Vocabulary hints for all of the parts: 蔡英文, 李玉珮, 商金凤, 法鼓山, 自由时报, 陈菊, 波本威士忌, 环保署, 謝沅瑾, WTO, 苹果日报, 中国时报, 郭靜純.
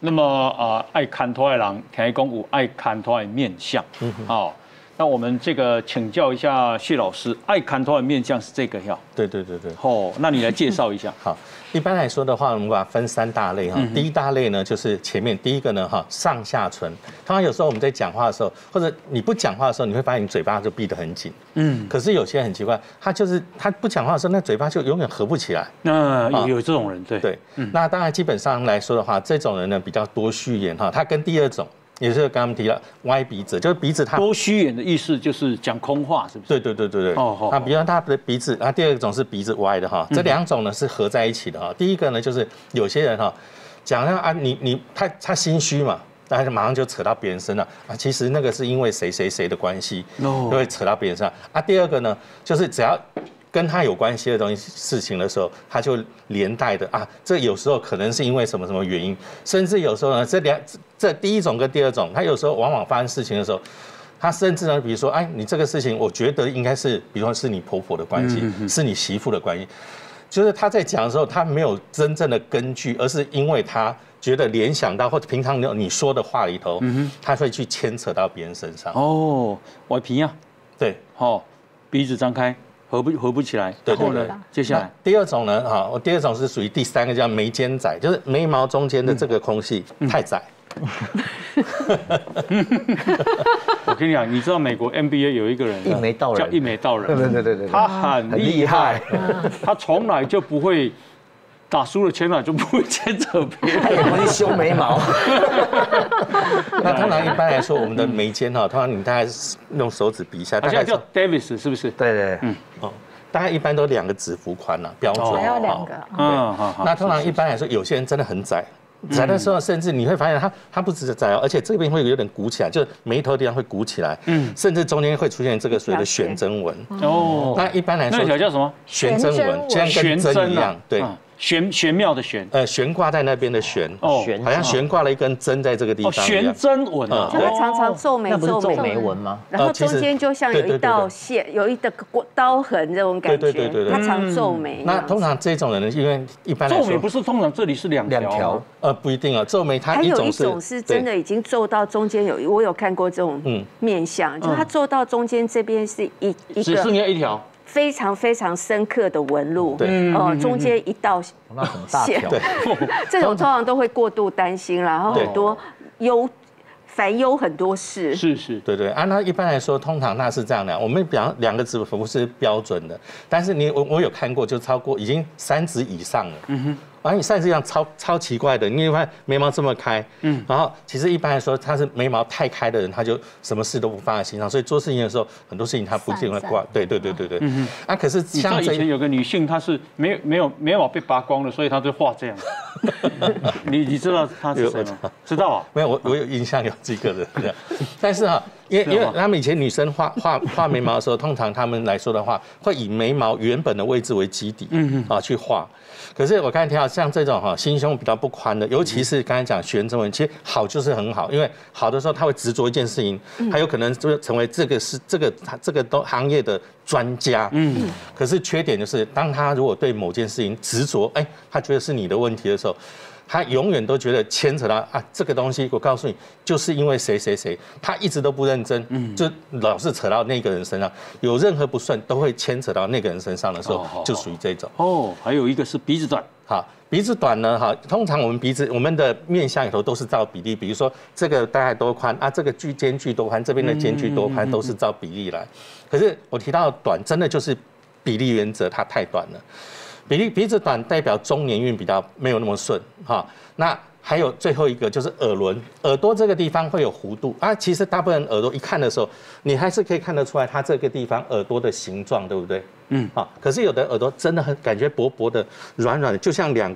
那么爱砍头的人，田公武爱砍头的面相，好。那我们这个请教一下谢老师，爱砍头的面相是这个呀？对对对对。哦，那你来介绍一下。好，一般来说的话，我们把它分三大类哈。第一大类呢，就是前面第一个呢哈，上下唇。通常有时候我们在讲话的时候，或者你不讲话的时候，你会发现你嘴巴就闭得很紧。嗯。可是有些人很奇怪，他不讲话的时候，那嘴巴就永远合不起来。那有这种人，对对。那当然基本上来说的话，这种人呢比较多虚言哈。他跟第二种。也就是刚刚提到歪鼻子，就是鼻子它多虚掩的意思，就是讲空话，是不是？对对对对对。哦。那比方他的鼻子，那第二种是鼻子歪的哈，这两种呢是合在一起的哈。第一个呢就是有些人哈，讲到啊他心虚嘛，那就马上就扯到别人身上啊，其实那个是因为谁谁谁的关系，就会扯到别人身上啊。第二个呢就是只要。跟他有关系的东西事情的时候，他就连带的啊，这有时候可能是因为什么什么原因，甚至有时候呢，这第一种跟第二种，他有时候往往发生事情的时候，他甚至呢，比如说，哎，你这个事情，我觉得应该是，比如说是你婆婆的关系，是你媳妇的关系，就是他在讲的时候，他没有真正的根据，而是因为他。觉得联想到或者平常你说的话里头，他会去牵扯到别人身上。哦，歪鼻啊，对，哦，鼻子张开。合不起来，对对对。接下来第二种呢，哈，第二种是属于第三个叫眉间窄，就是眉毛中间的这个空隙太窄。我跟你讲，你知道美国 NBA 有一个人叫一眉道人，对对对对，他很厉害，他从来就不会打输了拳法就不会牵扯别人，他会修眉毛。那通常一般来说，我们的眉间哈，通常你大概用手指比一下，好像叫 Davis 是不是？对对，大概一般都两个指腹宽了，标准。还要两个。那通常一般来说，有些人真的很窄，窄的时候，甚至你会发现他不只是窄哦，而且这边会有点鼓起来，就是眉头地方会鼓起来，甚至中间会出现这个所谓的悬针纹。哦。那一般来说，那叫什么？悬针纹，就像跟针一样，对。玄妙的玄，悬挂在那边的悬，哦，好像悬挂了一根针在这个地方，悬针纹，这个常常皱眉纹吗？然后中间就像有一道线，有一个刀痕这种感觉，对，他常皱眉。那通常这种人，因为一般皱眉不是通常这里是两条，不一定啊，皱眉它一种是真的已经皱到中间有，我有看过这种面相，就它皱到中间这边是一个，只剩下一条。非常非常深刻的纹路，哦，中间一道线，这种通常都会过度担心，然后很多烦忧很多事。是，对对啊。那一般来说，通常那是这样的，我们两个指腹是标准的，但是我有看过，就超过已经3指以上了。而且3指以上超奇怪的，你看眉毛这么开，然后其实一般来说他是眉毛太开的人，他就什么事都不放在心上，所以做事情的时候很多事情他不一定会挂。对。啊，可是像以前有个女性，她是没有眉毛被拔光了，所以她就画这样。你知道她是谁吗？知道啊？没有，我有印象有几个人这样，但是啊。因为他们以前女生画眉毛的时候，通常他们来说的话，会以眉毛原本的位置为基底，去画。可是我刚才听到像这种心胸比较不宽的，尤其是刚才讲悬针纹，其实好就是很好，因为好的时候他会执着一件事情，他有可能就成为这个行业的专家。可是缺点就是，当他如果对某件事情执着，哎，他觉得是你的问题的时候。他永远都觉得牵扯到啊，这个东西我告诉你，就是因为谁谁谁，他一直都不认真，就老是扯到那个人身上，有任何不顺都会牵扯到那个人身上的时候，就属于这种。哦，还有一个是鼻子短，好，鼻子短呢，哈，通常我们的面相里头都是照比例，比如说这个大概多宽啊，这个间距多宽，这边的间距多宽都是照比例来。可是我提到短，真的就是比例原则，它太短了。鼻子短代表中年运比较没有那么顺哈，那还有最后一个就是耳轮，耳朵这个地方会有弧度啊。其实大部分人耳朵一看的时候，你还是可以看得出来它这个地方耳朵的形状，对不对？啊，可是有的耳朵真的很感觉薄薄的、软软的，就像两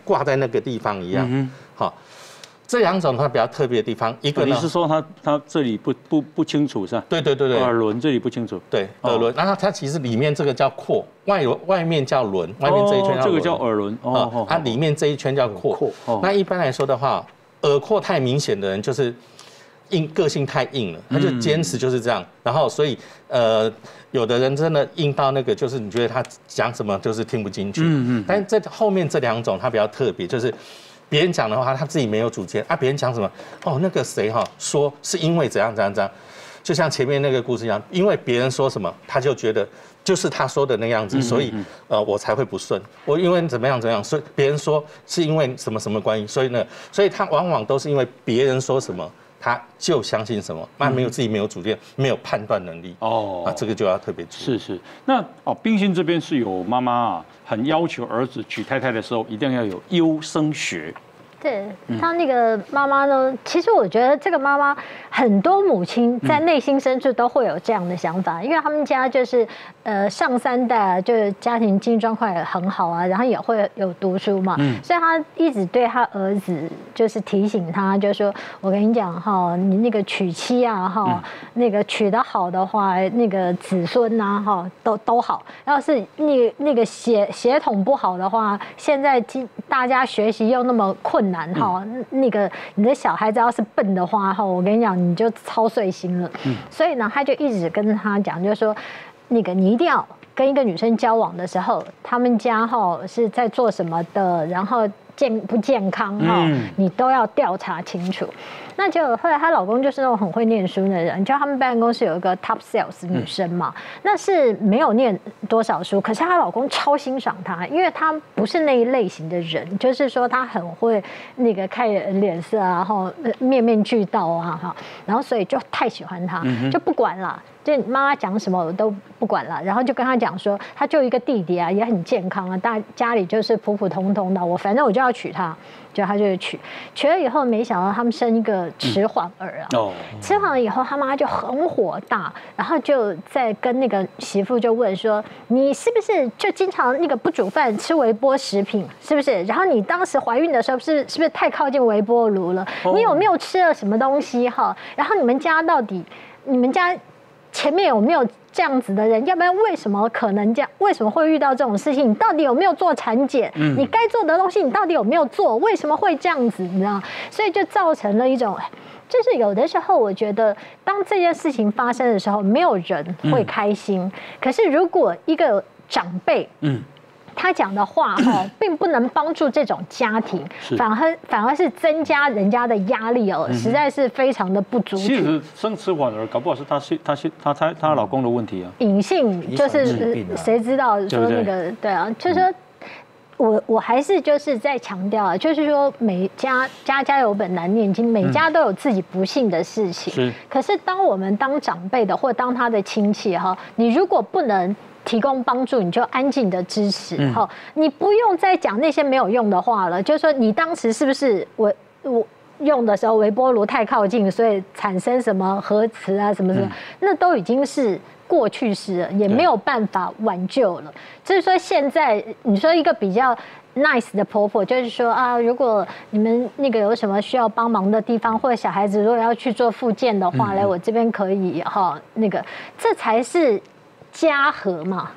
挂在那个地方一样。好，这两种它比较特别的地方，一个你是说它这里不清楚是吧？对，耳轮这里不清楚。对，耳轮，然后它其实里面这个叫廓。外面叫轮，外面这一圈叫轮，这个叫耳轮哦。它里面这一圈叫廓。那一般来说的话，耳廓太明显的人就是个性太硬了，他就坚持就是这样。然后所以有的人真的硬到那个，就是你觉得他讲什么就是听不进去。但这后面这两种他比较特别，就是别人讲的话他自己没有主见啊，别人讲什么哦，那个谁哈说是因为怎样怎样怎样，就像前面那个故事一样，因为别人说什么他就觉得就是他说的那样子，所以我才会不顺，我因为怎么样怎么样，所以别人说是因为什么什么关系，所以呢，所以他往往都是因为别人说什么。 他就相信什么，那没有自己没有主见，没有判断能力哦，那这个就要特别注意。是是，那哦，冰心这边是有妈妈啊，很要求儿子娶太太的时候一定要有优生学。对，他那个妈妈呢，其实我觉得这个妈妈很多母亲在内心深处都会有这样的想法，因为他们家就是上三代啊，就是家庭经济状况也很好啊，然后也会有读书嘛，所以他一直对他儿子就是提醒他，就说我跟你讲哈，你那个娶妻啊哈，那个娶得好的话，那个子孙呐哈都好，要是那个血统不好的话，现在大家学习又那么困难。 难哈，那个你的小孩子要是笨的话哈，我跟你讲你就操碎心了。所以呢，他就一直跟他讲，就是说，那个你一定要跟一个女生交往的时候，他们家哈是在做什么的，然后健不健康哈，你都要调查清楚。那结果后来她老公就是那种很会念书的人，你知道他们办公室有一个 top sales 女生嘛，那是没有念多少书，可是她老公超欣赏她，因为她不是那一类型的人，就是说她很会那个看脸色啊，然后面面俱到啊哈，然后所以就太喜欢她，就不管了，就妈妈讲什么我都不管了，然后就跟她讲说，她就一个弟弟啊，也很健康啊，家里就是普普通通的，我反正我就要娶她。 就他就娶了以后，没想到他们生一个迟缓儿啊。迟缓了以后，他妈就很火大，然后就在跟那个媳妇就问说：“你是不是就经常那个不煮饭，吃微波食品，是不是？然后你当时怀孕的时候是不是太靠近微波炉了？你有没有吃了什么东西哈？然后你们家到底，你们家前面有没有？” 这样子的人，要不然为什么可能这样？为什么会遇到这种事情？你到底有没有做产检？你该做的东西，你到底有没有做？为什么会这样子？你知道？所以就造成了一种，就是有的时候我觉得，当这件事情发生的时候，没有人会开心。可是如果一个长辈，他讲的话哈，并不能帮助这种家庭，反而是增加人家的压力哦，实在是非常的不足。其实生迟缓儿，搞不好是她老公的问题啊。隐性就是谁知道说那个对啊，就是说我还是就是在强调啊，就是说每家家有本难念经，每家都有自己不幸的事情。是。可是当我们当长辈的或当他的亲戚哈，你如果不能。 提供帮助，你就安静的支持哈，你不用再讲那些没有用的话了。就是说，你当时是不是我用的时候微波炉太靠近，所以产生什么核磁啊什么什么，那都已经是过去式了，也没有办法挽救了。就是说，现在你说一个比较。 nice 的婆婆就是说啊，如果你们那个有什么需要帮忙的地方，或者小孩子如果要去做复健的话，来我这边可以哈，那个这才是。 家和嘛，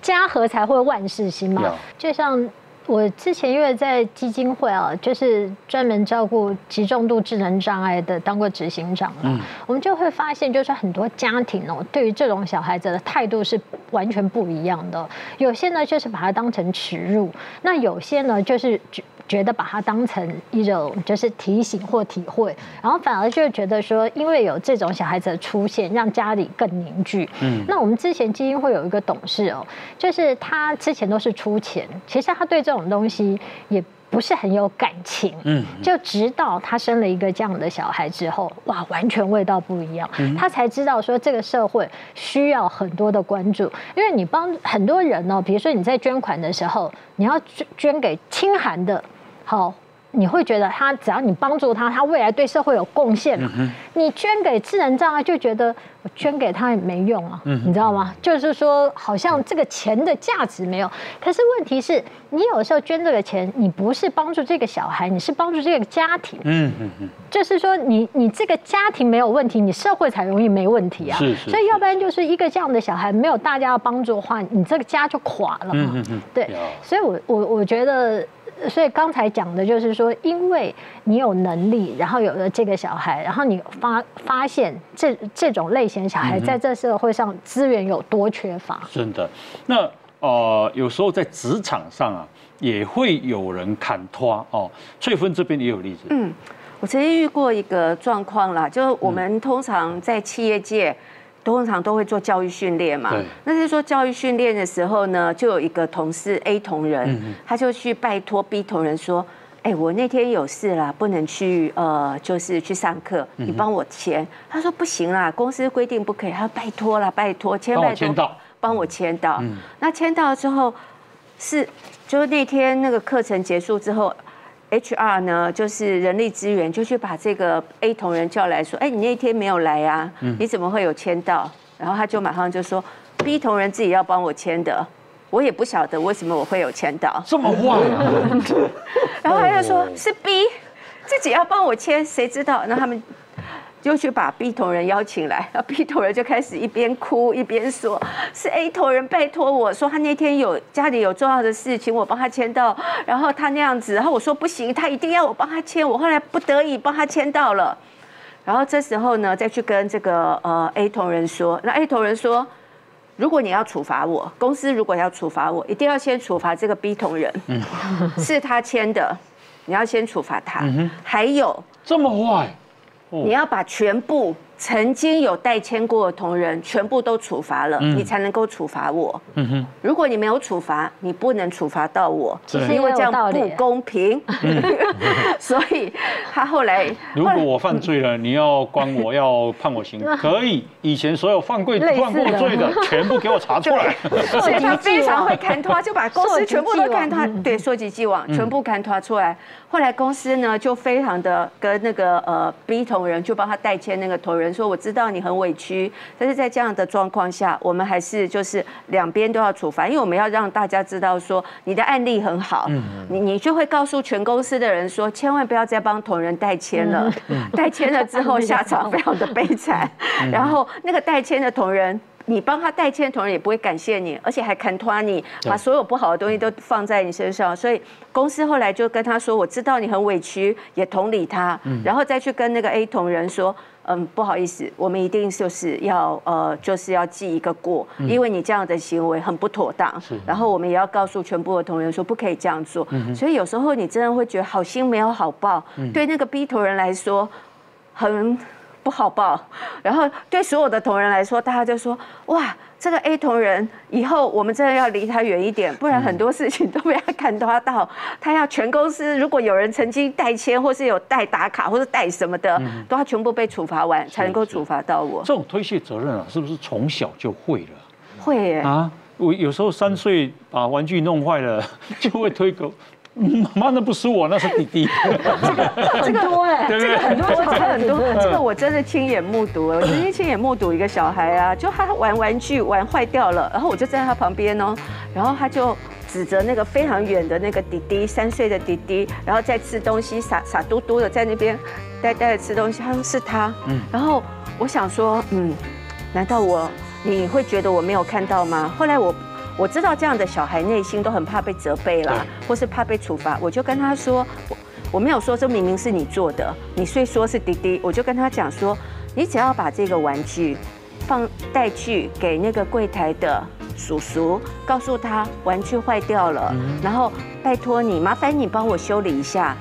家和才会万事兴嘛。就像我之前因为在基金会啊，就是专门照顾极重度智能障碍的，当过执行长嘛，我们就会发现，就是很多家庭哦，对于这种小孩子的态度是完全不一样的。有些呢，就是把它当成耻辱；那有些呢，就是觉得把它当成一种就是提醒或体会，然后反而就觉得说，因为有这种小孩子的出现，让家里更凝聚。那我们之前基金会有一个董事哦，就是他之前都是出钱，其实他对这种东西也。 不是很有感情，就直到他生了一个这样的小孩之后，哇，完全味道不一样，他才知道说这个社会需要很多的关注，因为你帮很多人哦，比如说你在捐款的时候，你要捐给清寒的，好。 你会觉得他只要你帮助他，他未来对社会有贡献嘛？你捐给智能障碍，就觉得我捐给他也没用啊，你知道吗？就是说，好像这个钱的价值没有。可是问题是，你有时候捐这个钱，你不是帮助这个小孩，你是帮助这个家庭。就是说你这个家庭没有问题，你社会才容易没问题啊。所以要不然就是一个这样的小孩没有大家的帮助的话，你这个家就垮了嘛。对，所以我觉得。 所以刚才讲的就是说，因为你有能力，然后有了这个小孩，然后你发现这种类型小孩在这社会上资源有多缺乏。真的，那有时候在职场上啊，也会有人砍拖哦。翠芬这边也有例子。嗯，我曾经遇过一个状况啦，就是我们通常在企业界。通常都会做教育训练嘛，那在做教育训练的时候呢，就有一个同事 A 同仁，他就去拜托 B 同仁说：“哎，我那天有事啦，不能去，就是去上课，你帮我签。”他说：“不行啦，公司规定不可以。”他说：“拜托啦，拜托，签，拜托，帮我签到。”那签到之后是，就是那天那个课程结束之后。HR 呢，就是人力资源，就去把这个 A 同仁叫来说：“哎，你那天没有来啊，你怎么会有签到？”然后他就马上就说 ：“B 同仁自己要帮我签的，我也不晓得为什么我会有签到。”这么坏、啊！然后他就说：“是 B 自己要帮我签，谁知道？”那他们就去把 B 同仁邀请来，然后 B 同仁就开始一边哭一边说：“是 A 同仁拜托我说他那天有家里有重要的事情，我帮他签到，然后他那样子，然后我说不行，他一定要我帮他签，我后来不得已帮他签到了。”然后这时候呢，再去跟这个A 同仁说，那 A 同仁说：“如果你要处罚我，公司如果要处罚我，一定要先处罚这个 B 同仁，是他签的，你要先处罚他。还有这么坏。”你要把全部曾经有代签过的同仁全部都处罚了，你才能够处罚我。如果你没有处罚，你不能处罚到我，因为这样不公平。所以他后来，如果我犯罪了，你要关我，要判我刑，可以。以前所有犯过罪的，全部给我查出来。所以他非常会砍拖，就把公司全部都砍拖，对，溯及既往，全部砍拖出来。后来公司呢，就非常的跟那个B 同仁就帮他代签那个同仁。说我知道你很委屈，但是在这样的状况下，我们还是就是两边都要处罚，因为我们要让大家知道说你的案例很好，你就会告诉全公司的人说，千万不要再帮同仁代签了，代签了之后下场非常的悲惨，然后那个代签的同仁。你帮他代签，同仁也不会感谢你，而且还砍拖你，把所有不好的东西都放在你身上。所以公司后来就跟他说：“我知道你很委屈，也同理他。”然后再去跟那个 A 同仁说：“不好意思，我们一定就是要记一个过，因为你这样的行为很不妥当。然后我们也要告诉全部的同仁说，不可以这样做。所以有时候你真的会觉得好心没有好报，对那个 B 同仁来说，很。”不好报，然后对所有的同仁来说，大家就说：“哇，这个 A 同仁以后我们真的要离他远一点，不然很多事情都被他看到。他要全公司，如果有人曾经代签，或是有代打卡，或是代什么的，都要全部被处罚完，才能够处罚到我。”这种推卸责任啊，是不是从小就会了？会耶啊！我有时候3岁把玩具弄坏了，就会推狗。妈妈，那不是我，那是弟弟。这个很多，这个我真的亲眼目睹了。我曾经亲眼目睹一个小孩啊，就他玩玩具玩坏掉了，然后我就站在他旁边哦，然后他就指着那个非常远的那个弟弟，3岁的弟弟，然后在吃东西，傻嘟嘟的在那边呆呆的吃东西。他说是他，然后我想说，难道你会觉得我没有看到吗？后来我知道这样的小孩内心都很怕被责备啦，或是怕被处罚，我就跟他说，我没有说这明明是你做的，你虽说是弟弟，我就跟他讲说，你只要把这个玩具带去给那个柜台的叔叔，告诉他玩具坏掉了，然后拜托你，麻烦你帮我修理一下，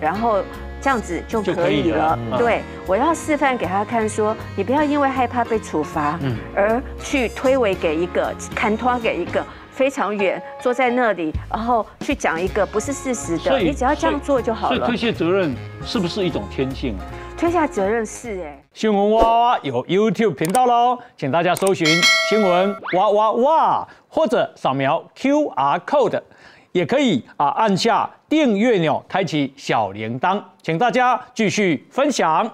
然后。这样子就可以了。对，我要示范给他看，说你不要因为害怕被处罚，而去推诿给一个、砍拖给一个非常远坐在那里，然后去讲一个不是事实的。你只要这样做就好了。所以推卸责任是不是一种天性？推卸责任是哎。新闻哇哇有 YouTube 频道喽，请大家搜寻新闻哇哇哇，或者扫描 QR code。也可以按下订阅钮，开启小铃铛，请大家继续分享。